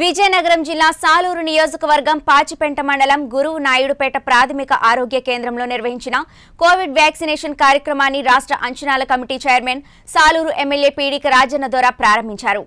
Vijayanagaram Jilla, Saluru Niyojakavargam, Pachipenta Mandalam, Guru Nayudu Peta, Pradhamika Aarogya Kendramlo Nirvahinchina, Covid Vaccination Karyakramanni, Rashtra Anchanala Committee Chairman, Saluru MLA Peedika Rajannadora Prarambhincharu.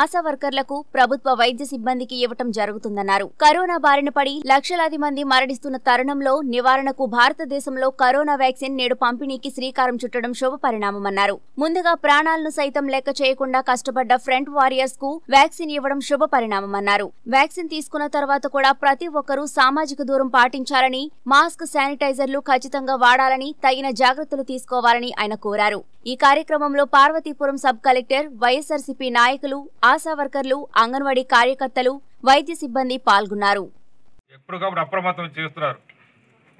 ASHA వర్కర్లకు ప్రభుత్వ వైద్య సిబ్బందికి ఇవ్వడం జరుగుతుందన్నారు. Corona బారిన పడి లక్షలాది మంది మరణిస్తున్న తరుణంలో నివారణకు భారతదేశంలో కరోనా వ్యాక్సిన్ నేడు పంపిణీకి శ్రీకారం చుట్టడం శుభ పరిణామమన్నారు. ముందుగా ప్రాణాలను సైతం లెక్క చేయకుండా కష్టపడ్డ ఫ్రంట్ వారియర్స్ కు వ్యాక్సిన్ ఇవ్వడం శుభ పరిణామమన్నారు. వ్యాక్సిన్ తీసుకున్న తర్వాత కూడా ప్రతి ఒక్కరూ సామాజిక దూరం పాటించాలని, మాస్క్, శానిటైజర్లు ఖచ్చితంగా వాడాలని, తగిన జాగ్రత్తలు తీసుకోవాలని ఆయన కోరారు. ఈ కార్యక్రమంలో పార్వతీపురం సబ్ కలెక్టర్, వైఎస్ఆర్సీపీ నాయకులు, ఆశా వర్కర్లు, అంగన్వాడీ కార్యకర్తలు, వైద్య సిబ్బంది పాల్గొన్నారు. ఎప్పుడప్పుడు అప్రమత్తం చేస్తున్నారు.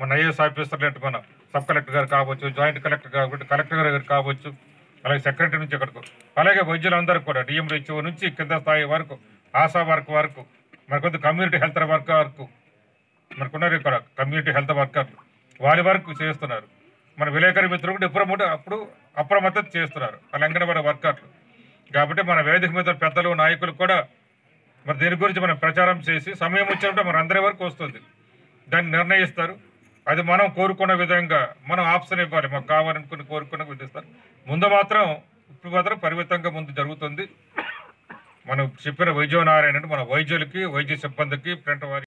మన ఐఎస్ ఆఫీసర్లు అంటున్న సబ్ కలెక్టర్ గారు కావచ్చు, జాయింట్ కలెక్టర్ కావచ్చు, కలెక్టర్ గారు కావచ్చు, అలాగే సెక్రటరీ నుంచి అక్కడికి, అలాగే వైద్యులందరూ కూడా డిఎంహెచ్ఓ నుంచి కింద స్థాయి వరకు, ఆశా వర్క్ వరకు, మనకొంత కమ్యూనిటీ హెల్త్ వర్క్ వరకు, మనకున్నారు ఇక్కడ కమ్యూనిటీ హెల్త్ వర్కర్లు, వారి వరకు చేస్తున్నారు. మన విలేకరి మిత్రులు కూడా ఎప్పుడు అప్పుడు అప్రమత్తం చేస్తున్నారు. అలా అంగన్వాడీ వర్కర్లు కాబట్టి మన వేదిక మీద పెద్దలు, నాయకులు కూడా మరి దీని గురించి మనం ప్రచారం చేసి సమయం వచ్చినప్పుడు మన అందరి వరకు వస్తుంది. దాన్ని నిర్ణయిస్తారు. అది మనం కోరుకున్న విధంగా మనం ఆప్షన్ ఇవ్వాలి. మాకు కావాలనుకుని కోరుకున్న విధిస్తారు. ముందు మాత్రం ఇప్పుడు మాత్రం పరిమితంగా ముందు జరుగుతుంది. మనం చెప్పిన వైద్యనారాయణ మన వైద్యులకి, వైద్య సిబ్బందికి, ఫ్రంట్ వారి